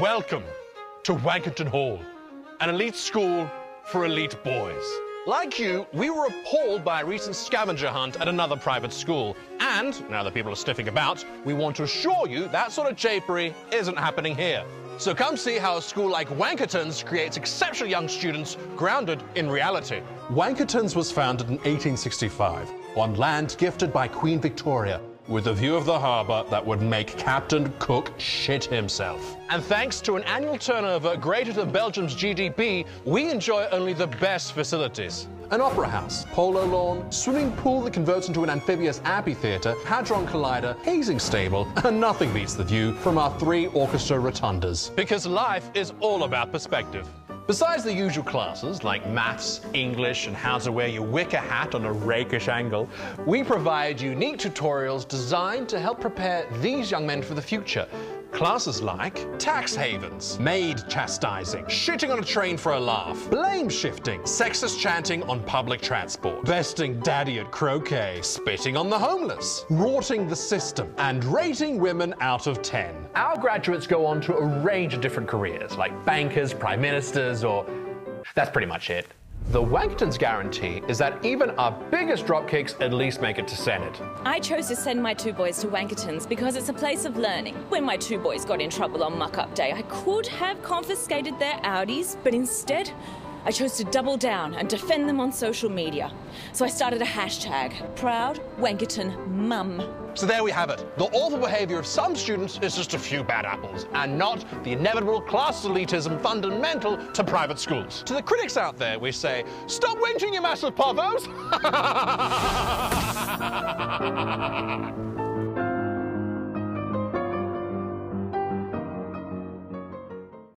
Welcome to Wankerton Hall, an elite school for elite boys. Like you, we were appalled by a recent scavenger hunt at another private school. And, now that people are sniffing about, we want to assure you that sort of japery isn't happening here. So come see how a school like Wankerton's creates exceptional young students grounded in reality. Wankerton's was founded in 1865 on land gifted by Queen Victoria, with a view of the harbour that would make Captain Cook shit himself. And thanks to an annual turnover greater than Belgium's GDP, we enjoy only the best facilities. An opera house, polo lawn, swimming pool that converts into an amphibious amphitheatre, hadron collider, hazing stable, and nothing beats the view from our three orchestra rotundas. Because life is all about perspective. Besides the usual classes like maths, English, and how to wear your wicker hat on a rakish angle, we provide unique tutorials designed to help prepare these young men for the future. Classes like tax havens, maid chastising, shitting on a train for a laugh, blame shifting, sexist chanting on public transport, besting daddy at croquet, spitting on the homeless, rorting the system, and rating women out of 10. Our graduates go on to a range of different careers, like bankers, prime ministers, or... That's pretty much it. The Wankerton's guarantee is that even our biggest dropkicks at least make it to Senate. I chose to send my two boys to Wankerton's because it's a place of learning. When my two boys got in trouble on muck-up day, I could have confiscated their Audis, but instead, I chose to double down and defend them on social media. So I started a hashtag, Proud Wankerton Mum. So there we have it. The awful behaviour of some students is just a few bad apples, and not the inevitable class elitism fundamental to private schools. To the critics out there, we say, stop whinging, you massive povos!